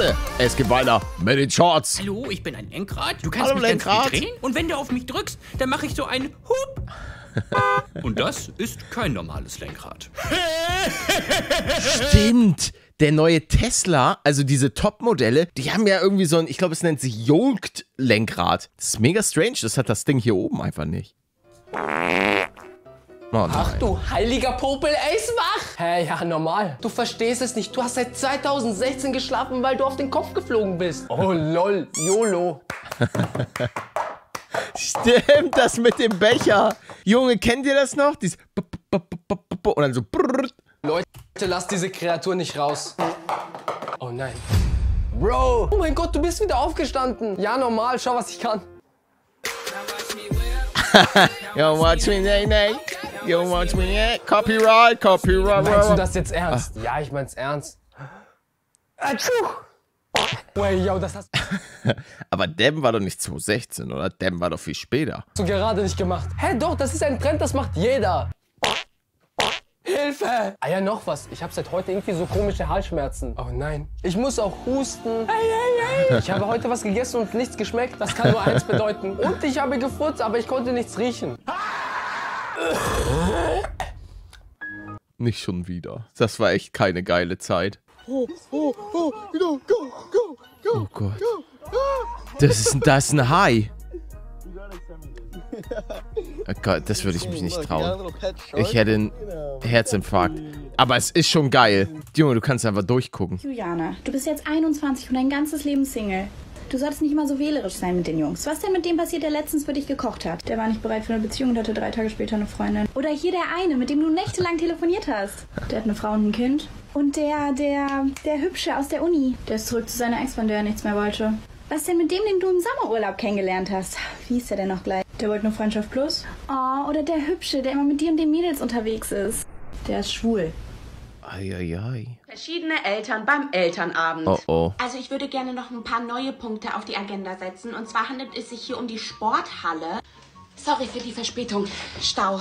Leute, es gibt weiter mit den Shorts. Hallo, ich bin ein Lenkrad. Du kannst mich Lenkrad drehen und wenn du auf mich drückst, dann mache ich so einen Hup. Und das ist kein normales Lenkrad. Stimmt. Der neue Tesla, also diese Top-Modelle, die haben ja irgendwie so ein, ich glaube, es nennt sich Yoked-Lenkrad. Das ist mega strange, das hat das Ding hier oben einfach nicht. Oh, ach du heiliger Popel, ey, ist wach! Hä, ja, normal. Du verstehst es nicht, du hast seit 2016 geschlafen, weil du auf den Kopf geflogen bist. Oh, lol, YOLO. Stimmt, das mit dem Becher. Junge, kennt ihr das noch? Dieses und dann so... Leute, lasst diese Kreatur nicht raus. Oh nein. Bro! Oh mein Gott, du bist wieder aufgestanden. Ja, normal, schau, was ich kann. Yo, watch me, nay, nay. Yo, watch me, nay. Copyright, copyright. Meinst du das jetzt ernst? Ah. Ja, ich mein's ernst. Well, yo, das hast aber Dem war doch nicht 2016, oder? Dem war doch viel später. Hast du gerade nicht gemacht. Hä, doch, das ist ein Trend, das macht jeder. Hilfe! Ah ja, noch was. Ich habe seit heute irgendwie so komische Halsschmerzen. Oh nein. Ich muss auch husten. Hey, hey, hey. Ich habe heute was gegessen und nichts geschmeckt. Das kann nur eins bedeuten. Und ich habe gefurzt, aber ich konnte nichts riechen. Nicht schon wieder. Das war echt keine geile Zeit. Oh, oh, oh, go, go, go, go, oh Gott. Go. Das ist ein Hai. Oh Gott, das würde ich mich nicht trauen. Ich hätte einen Herzinfarkt. Aber es ist schon geil. Junge, du kannst einfach durchgucken. Juliana, du bist jetzt 21 und dein ganzes Leben Single. Du solltest nicht mal so wählerisch sein mit den Jungs. Was denn mit dem passiert, der letztens für dich gekocht hat? Der war nicht bereit für eine Beziehung und hatte 3 Tage später eine Freundin. Oder hier der eine, mit dem du nächtelang telefoniert hast. Der hat eine Frau und ein Kind. Und der Hübsche aus der Uni. Der ist zurück zu seiner Ex, von der er nichts mehr wollte. Was denn mit dem, den du im Sommerurlaub kennengelernt hast? Wie ist der denn noch gleich? Der wollte nur Freundschaft plus? Oh, oder der Hübsche, der immer mit dir und den Mädels unterwegs ist. Der ist schwul. Eieiei. Verschiedene Eltern beim Elternabend. Oh, oh. Also ich würde gerne noch ein paar neue Punkte auf die Agenda setzen. Und zwar handelt es sich hier um die Sporthalle. Sorry für die Verspätung. Stau.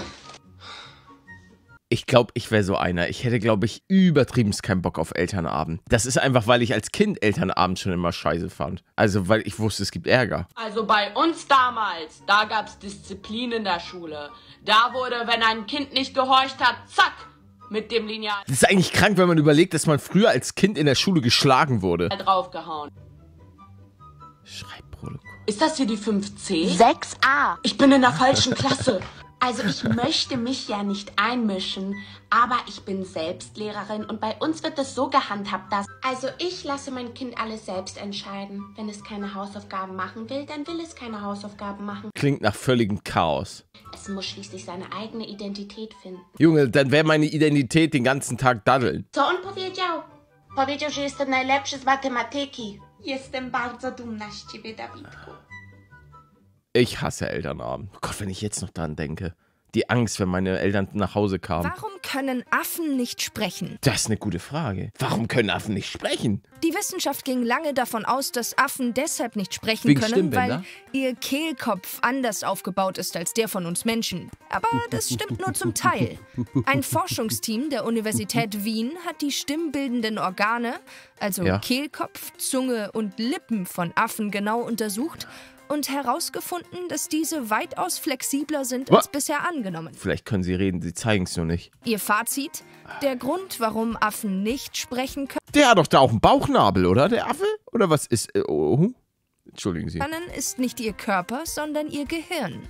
Ich glaube, ich wäre so einer. Ich hätte, glaube ich, übertriebenst keinen Bock auf Elternabend. Das ist einfach, weil ich als Kind Elternabend schon immer scheiße fand. Also, weil ich wusste, es gibt Ärger. Also bei uns damals, da gab es Disziplin in der Schule. Da wurde, wenn ein Kind nicht gehorcht hat, zack, mit dem Lineal. Das ist eigentlich krank, wenn man überlegt, dass man früher als Kind in der Schule geschlagen wurde. Draufgehauen. Schreibprotokoll. Ist das hier die 5C? 6a. Ich bin in der falschen Klasse. Also ich möchte mich ja nicht einmischen, aber ich bin selbst Lehrerin und bei uns wird das so gehandhabt, dass... Also ich lasse mein Kind alles selbst entscheiden. Wenn es keine Hausaufgaben machen will, dann will es keine Hausaufgaben machen. Klingt nach völligem Chaos. Es muss schließlich seine eigene Identität finden. Junge, dann wäre meine Identität den ganzen Tag daddeln. So, und powiedział, że jestem najlepszy z matematyki. Jestem bardzo dumna z ciebie, Dawidku. Ich hasse Elternabend. Oh Gott, wenn ich jetzt noch daran denke. Die Angst, wenn meine Eltern nach Hause kamen. Warum können Affen nicht sprechen? Das ist eine gute Frage. Warum können Affen nicht sprechen? Die Wissenschaft ging lange davon aus, dass Affen deshalb nicht sprechen können, weil ihr Kehlkopf anders aufgebaut ist als der von uns Menschen. Aber das stimmt nur zum Teil. Ein Forschungsteam der Universität Wien hat die stimmbildenden Organe, also Kehlkopf, Zunge und Lippen von Affen genau untersucht und herausgefunden, dass diese weitaus flexibler sind als bisher angenommen. Vielleicht können sie reden, sie zeigen es nur nicht. Ihr Fazit? Der Grund, warum Affen nicht sprechen können... Der hat doch da auch einen Bauchnabel, oder? Der Affe? Oder was ist... Oh, entschuldigen Sie. ...ist nicht ihr Körper, sondern ihr Gehirn.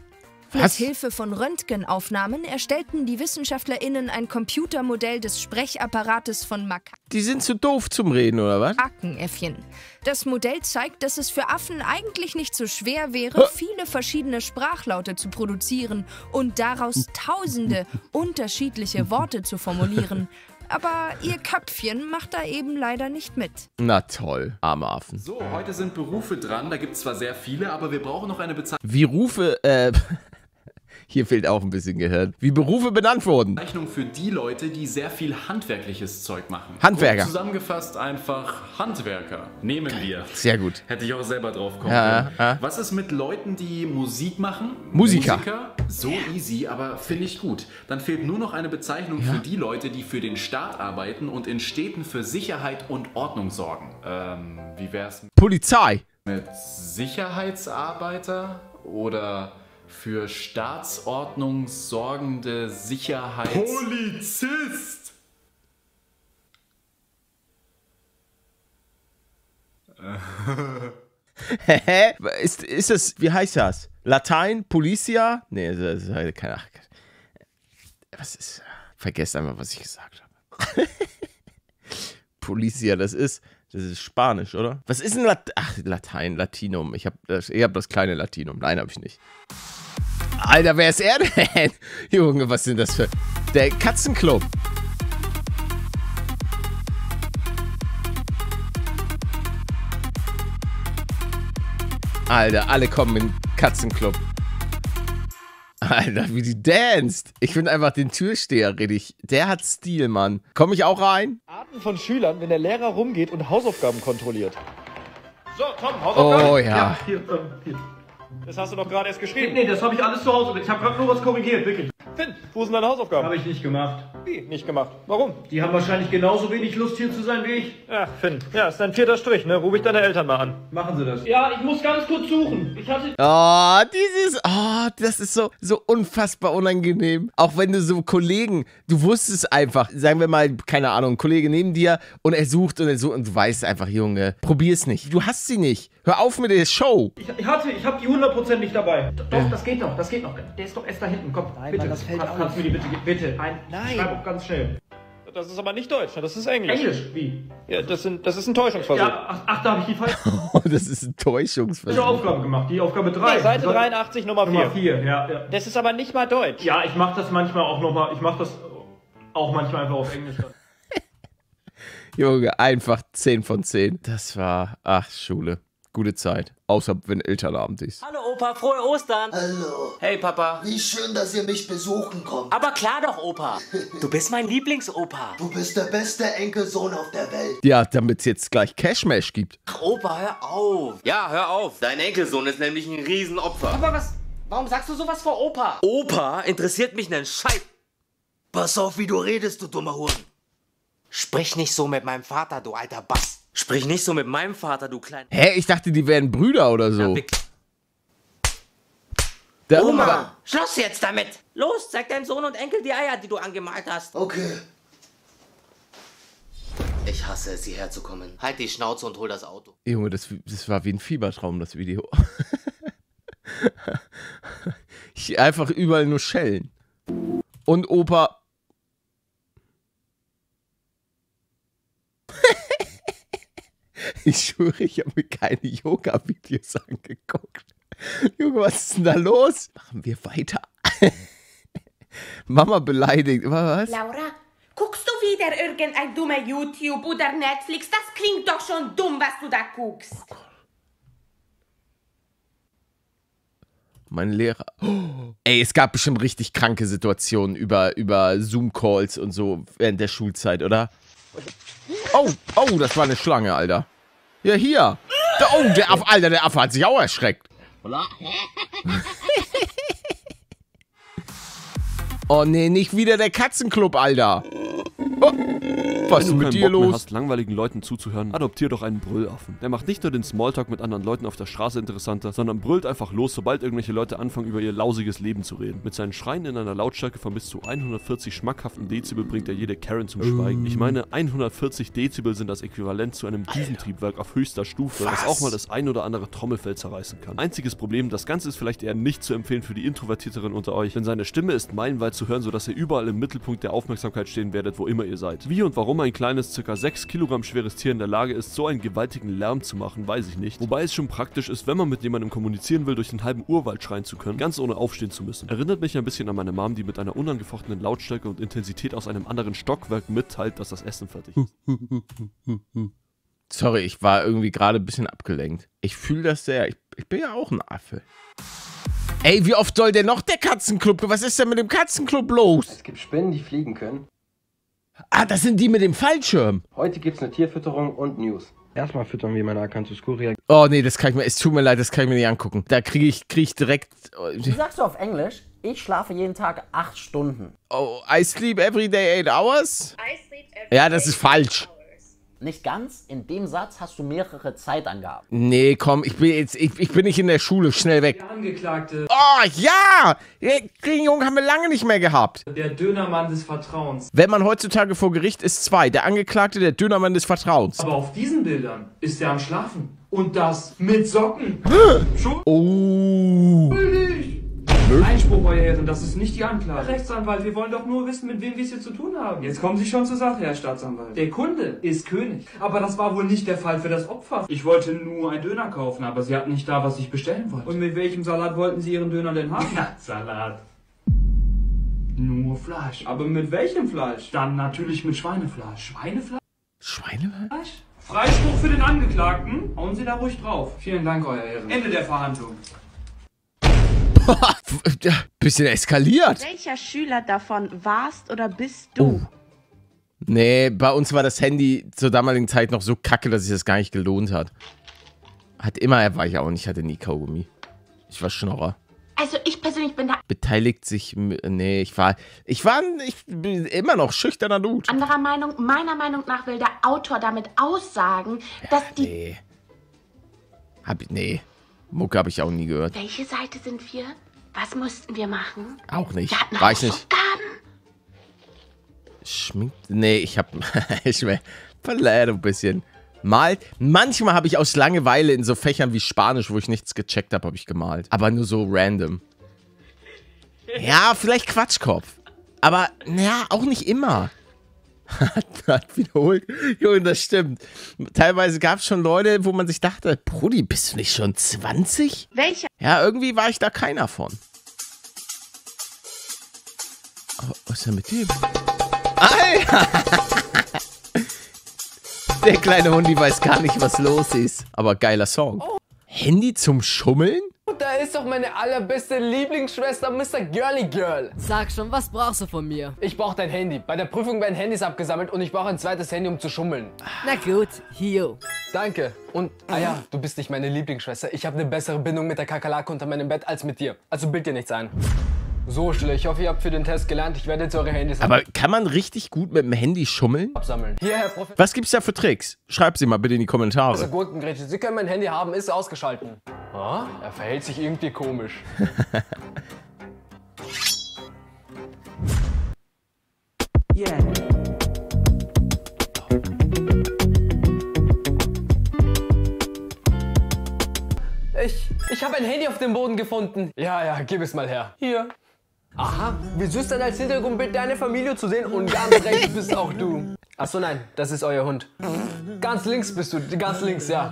Was? Mit Hilfe von Röntgenaufnahmen erstellten die WissenschaftlerInnen ein Computermodell des Sprechapparates von Makake. Die sind zu doof zum Reden, oder was? Makakenäffchen. Das Modell zeigt, dass es für Affen eigentlich nicht so schwer wäre, viele verschiedene Sprachlaute zu produzieren und daraus tausende unterschiedliche Worte zu formulieren. Aber ihr Köpfchen macht da eben leider nicht mit. Na toll, arme Affen. So, heute sind Berufe dran. Da gibt es zwar sehr viele, aber wir brauchen noch eine Bezeichnung. Wie Rufe, Hier fehlt auch ein bisschen Gehirn. Wie Berufe benannt wurden. Bezeichnung für die Leute, die sehr viel handwerkliches Zeug machen. Handwerker. Und zusammengefasst einfach Handwerker. Nehmen wir. Sehr gut. Hätte ich auch selber drauf kommen können. Ja. Was ist mit Leuten, die Musik machen? Musiker. So easy, aber finde ich gut. Dann fehlt nur noch eine Bezeichnung für die Leute, die für den Staat arbeiten und in Städten für Sicherheit und Ordnung sorgen. Wie wär's? Polizei. Mit Sicherheitsarbeiter oder für Staatsordnung sorgende Sicherheits... Polizist! Hä? Ist das... Wie heißt das? Latein? Policia? Nee, das ist halt keine... Was ist... Vergesst einmal, was ich gesagt habe. Policia, das ist... Das ist Spanisch, oder? Was ist ein Latein? Latinum. Ich hab das kleine Latinum. Nein, hab ich nicht. Alter, wer ist er denn? Junge, was sind das für... Der Katzenclub. Alter, alle kommen in den Katzenclub. Alter, wie die danced. Ich finde einfach den Türsteher richtig. Der hat Stil, Mann. Komme ich auch rein? Arten von Schülern, wenn der Lehrer rumgeht und Hausaufgaben kontrolliert. So, komm, Hausaufgaben. Oh, ja. Hier. Das hast du doch gerade erst geschrieben. Nee, das habe ich alles zu Hause. Ich habe gerade nur was korrigiert, wirklich. Finn, wo sind deine Hausaufgaben? Habe ich nicht gemacht. Wie, nicht gemacht? Warum? Die haben wahrscheinlich genauso wenig Lust, hier zu sein wie ich. Ach, Finn. Ja, ist dein vierter Strich, ne? Ruf ich deine Eltern mal an. Machen sie das. Ja, ich muss ganz kurz suchen. Ich hatte... Oh, dieses... Oh, das ist so unfassbar unangenehm. Auch wenn du so Kollegen... Du wusstest einfach, sagen wir mal, keine Ahnung, ein Kollege neben dir und er sucht und du weißt einfach, Junge, probier's nicht. Du hast sie nicht. Hör auf mit der Show. Ich hab die 100% nicht dabei. Doch, das geht noch. Der ist doch erst da hinten. Komm, nein, bitte. Mann, das fällt kannst du mir die bitte ein. Nein. Schreib auch ganz schnell. Das ist aber nicht Deutsch, das ist Englisch. Englisch, wie? Ja, das ist ein Täuschungsversuch. Ja, ach, da habe ich die falsche... Das ist ein Täuschungsversuch. Ich habe eine Aufgabe gemacht, die Aufgabe 3. Nee, Seite 83, Nummer 4. Nummer 4, ja. Das ist aber nicht mal Deutsch. Ja, ich mache das manchmal auch nochmal, einfach auf Englisch. Junge, einfach 10 von 10. Das war, ach, Schule. Gute Zeit, außer wenn Elternabend ist. Hallo Opa, frohe Ostern. Hallo. Hey Papa. Wie schön, dass ihr mich besuchen kommt. Aber klar doch, Opa. Du bist mein Lieblingsopa. Du bist der beste Enkelsohn auf der Welt. Ja, damit es jetzt gleich Cashmash gibt. Ach, Opa, hör auf. Ja, hör auf. Dein Enkelsohn ist nämlich ein Riesenopfer. Aber was? Warum sagst du sowas vor Opa? Opa interessiert mich nen Scheiß. Pass auf, wie du redest, du dummer Huren. Sprich nicht so mit meinem Vater, du alter Bass. Sprich nicht so mit meinem Vater, du kleiner... Hä? Ich dachte, die wären Brüder oder so. Der Oma, schluss jetzt damit! Los, zeig deinem Sohn und Enkel die Eier, die du angemalt hast. Okay. Ich hasse es, hierher zu kommen. Halt die Schnauze und hol das Auto. Junge, das war wie ein Fiebertraum, das Video. Ich einfach überall nur schellen. Und Opa... Ich schwöre, ich habe mir keine Yoga-Videos angeguckt. Junge, was ist denn da los? Machen wir weiter. Mama beleidigt. Was? Laura, guckst du wieder irgendein dummer YouTube oder Netflix? Das klingt doch schon dumm, was du da guckst. Oh Gott. Mein Lehrer. Oh. Ey, es gab bestimmt richtig kranke Situationen über Zoom-Calls und so während der Schulzeit, oder? Oh, das war eine Schlange, Alter. Ja, hier. Oh, der Affe, Alter, der Affe hat sich auch erschreckt. Oh, nee, nicht wieder der Katzenclub, Alter. Oh, was ist mit dir los? Wenn du keinen Bock mehr hast, langweiligen Leuten zuzuhören, adoptier doch einen Brüllaffen. Der macht nicht nur den Smalltalk mit anderen Leuten auf der Straße interessanter, sondern brüllt einfach los, sobald irgendwelche Leute anfangen, über ihr lausiges Leben zu reden. Mit seinen Schreien in einer Lautstärke von bis zu 140 schmackhaften Dezibel bringt er jede Karen zum Schweigen. Ich meine, 140 Dezibel sind das Äquivalent zu einem Düsentriebwerk auf höchster Stufe, was auch mal das ein oder andere Trommelfell zerreißen kann. Einziges Problem, das Ganze ist vielleicht eher nicht zu empfehlen für die Introvertierteren unter euch, denn seine Stimme ist meilenweit zu hören, sodass ihr überall im Mittelpunkt der Aufmerksamkeit stehen werdet, wo immer ihr seid. Wie und warum ein kleines, ca. 6 Kilogramm schweres Tier in der Lage ist, so einen gewaltigen Lärm zu machen, weiß ich nicht. Wobei es schon praktisch ist, wenn man mit jemandem kommunizieren will, durch den halben Urwald schreien zu können, ganz ohne aufstehen zu müssen. Erinnert mich ein bisschen an meine Mom, die mit einer unangefochtenen Lautstärke und Intensität aus einem anderen Stockwerk mitteilt, dass das Essen fertig ist. Sorry, ich war irgendwie gerade ein bisschen abgelenkt. Ich fühle das sehr. Ich bin ja auch ein Affe. Ey, wie oft soll denn noch der Katzenclub? Was ist denn mit dem Katzenclub los? Es gibt Spinnen, die fliegen können. Ah, das sind die mit dem Fallschirm. Heute gibt's eine Tierfütterung und News. Erstmal füttern wir meine Akantuscuria. Oh nee, das kann ich mir, es tut mir leid, das kann ich mir nicht angucken. Da krieg ich direkt... Wie sagst du auf Englisch? Ich schlafe jeden Tag 8 Stunden. Oh, I sleep every day 8 hours? I sleep every ja, das ist falsch. Nicht ganz, in dem Satz hast du mehrere Zeitangaben. Nee, komm, ich bin nicht in der Schule, schnell weg. Der Angeklagte. Oh, ja! Den Jungen haben wir lange nicht mehr gehabt. Der Dönermann des Vertrauens. Wenn man heutzutage vor Gericht ist, zwei. Der Angeklagte, der Dönermann des Vertrauens. Aber auf diesen Bildern ist er am Schlafen. Und das mit Socken. Oh. Einspruch, Eure Herren, das ist nicht die Anklage. Rechtsanwalt, wir wollen doch nur wissen, mit wem wir es hier zu tun haben. Jetzt kommen Sie schon zur Sache, Herr Staatsanwalt. Der Kunde ist König. Aber das war wohl nicht der Fall für das Opfer. Ich wollte nur einen Döner kaufen, aber Sie hatten nicht da, was ich bestellen wollte. Und mit welchem Salat wollten Sie Ihren Döner denn haben? Ja, Salat. Nur Fleisch. Aber mit welchem Fleisch? Dann natürlich mit Schweinefleisch. Schweinefleisch? Schweinefleisch? Freispruch für den Angeklagten. Hauen Sie da ruhig drauf. Vielen Dank, Eure Herren. Ende der Verhandlung. Bisschen eskaliert. Welcher Schüler davon warst oder bist du? Oh. Nee, bei uns war das Handy zur damaligen Zeit noch so kacke, dass sich das gar nicht gelohnt hat. War ich auch nicht, hatte nie Kaugummi. Ich war Schnorrer. Also ich persönlich bin da... Beteiligt sich... Nee, ich bin immer noch schüchterner Dude. Meiner Meinung nach will der Autor damit aussagen, dass die... Nee. Nee. Mucke habe ich auch nie gehört. Welche Seite sind wir? Was mussten wir machen? Auch nicht. Wir hatten Hausaufgaben. Schminkt? Nee, ich habe... ich war verleiht ein bisschen. Malt? Manchmal habe ich aus Langeweile in so Fächern wie Spanisch, wo ich nichts gecheckt habe, ich gemalt. Aber nur so random. Ja, vielleicht Quatschkopf. Aber, naja, auch nicht immer. Hat wiederholt. Junge, das stimmt. Teilweise gab es schon Leute, wo man sich dachte, Brudi, bist du nicht schon 20? Welcher? Ja, irgendwie war ich da keiner von. Oh, was ist denn mit dem? Alter! Der kleine Hundi weiß gar nicht, was los ist. Aber geiler Song. Oh. Handy zum Schummeln? Da ist doch meine allerbeste Lieblingsschwester, Mr. Girly Girl. Sag schon, was brauchst du von mir? Ich brauch dein Handy. Bei der Prüfung werden Handys abgesammelt und ich brauche ein zweites Handy, um zu schummeln. Na gut, hier. Danke. Und, ja, du bist nicht meine Lieblingsschwester. Ich habe eine bessere Bindung mit der Kakerlake unter meinem Bett als mit dir. Also bild dir nichts ein. So, Schüler, ich hoffe, ihr habt für den Test gelernt. Ich werde jetzt eure Handys... Aber kann man richtig gut mit dem Handy schummeln? Absammeln. Hier, Herr Prof. Was gibt's da für Tricks? Schreib sie mal bitte in die Kommentare. Also Gurkengrätsche, Sie können mein Handy haben, ist ausgeschalten. Oh, er verhält sich irgendwie komisch. Yeah. Ich habe ein Handy auf dem Boden gefunden. Ja, gib es mal her. Hier. Aha, wie süß dann als Hintergrundbild deine Familie zu sehen und ganz rechts bist auch du. Achso, nein, das ist euer Hund. Ganz links bist du, ganz links, ja.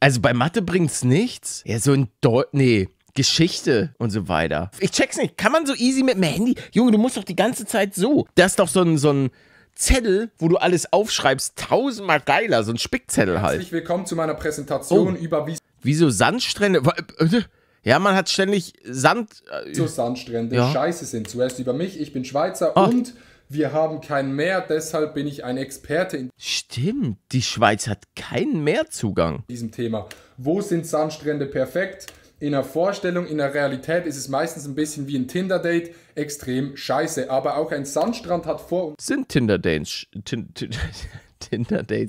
Also bei Mathe bringt's nichts. Ja, so ein nee, Geschichte und so weiter. Ich check's nicht. Kann man so easy mit dem Handy? Junge, du musst doch die ganze Zeit so. Das ist doch so ein Zettel, wo du alles aufschreibst, tausendmal geiler, so ein Spickzettel halt. Herzlich willkommen zu meiner Präsentation über wieso Sandstrände? Ja, man hat ständig Sand... So Sandstrände, ja. Scheiße sind. Zuerst über mich, ich bin Schweizer und wir haben kein Meer, deshalb bin ich ein Experte in... Stimmt, die Schweiz hat keinen Meerzugang. ...diesem Thema. Wo sind Sandstrände perfekt? In der Vorstellung, in der Realität ist es meistens ein bisschen wie ein Tinder-Date. Extrem scheiße. Aber auch ein Sandstrand hat Vor- Sind Tinder-Dates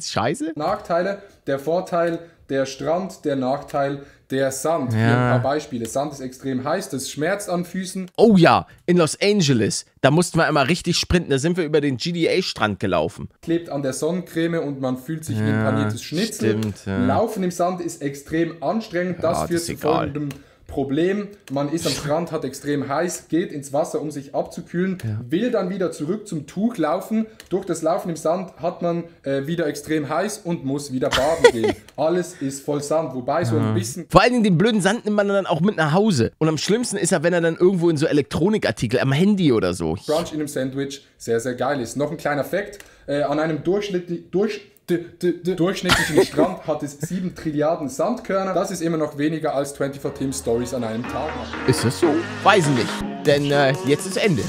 scheiße? Nachteile, der Vorteil, der Strand, der Nachteil, der Sand. Ja. Hier ein paar Beispiele. Sand ist extrem heiß, das schmerzt an Füßen. Oh ja, in Los Angeles. Da mussten wir einmal richtig sprinten. Da sind wir über den GDA-Strand gelaufen. Klebt an der Sonnencreme und man fühlt sich wie ein paniertes Schnitzel. Stimmt, ja. Laufen im Sand ist extrem anstrengend. Ja, das führt zu folgendem Problem. Man ist am Strand, hat extrem heiß, geht ins Wasser, um sich abzukühlen, will dann wieder zurück zum Tuch laufen. Durch das Laufen im Sand hat man wieder extrem heiß und muss wieder baden gehen. Alles ist voll Sand, wobei so ein bisschen... Vor allem den blöden Sand nimmt man dann auch mit nach Hause. Und am schlimmsten ist er, wenn er dann irgendwo in so Elektronikartikel, am Handy oder so. Brunch in einem Sandwich, sehr, sehr geil ist. Noch ein kleiner Fact, an einem durchschnittlichen durchschnittlichen Strand hat es 7 Trilliarden Sandkörner. Das ist immer noch weniger als 24 Team Stories an einem Tag. Ist das so? Weiß ich nicht. Denn jetzt ist Ende.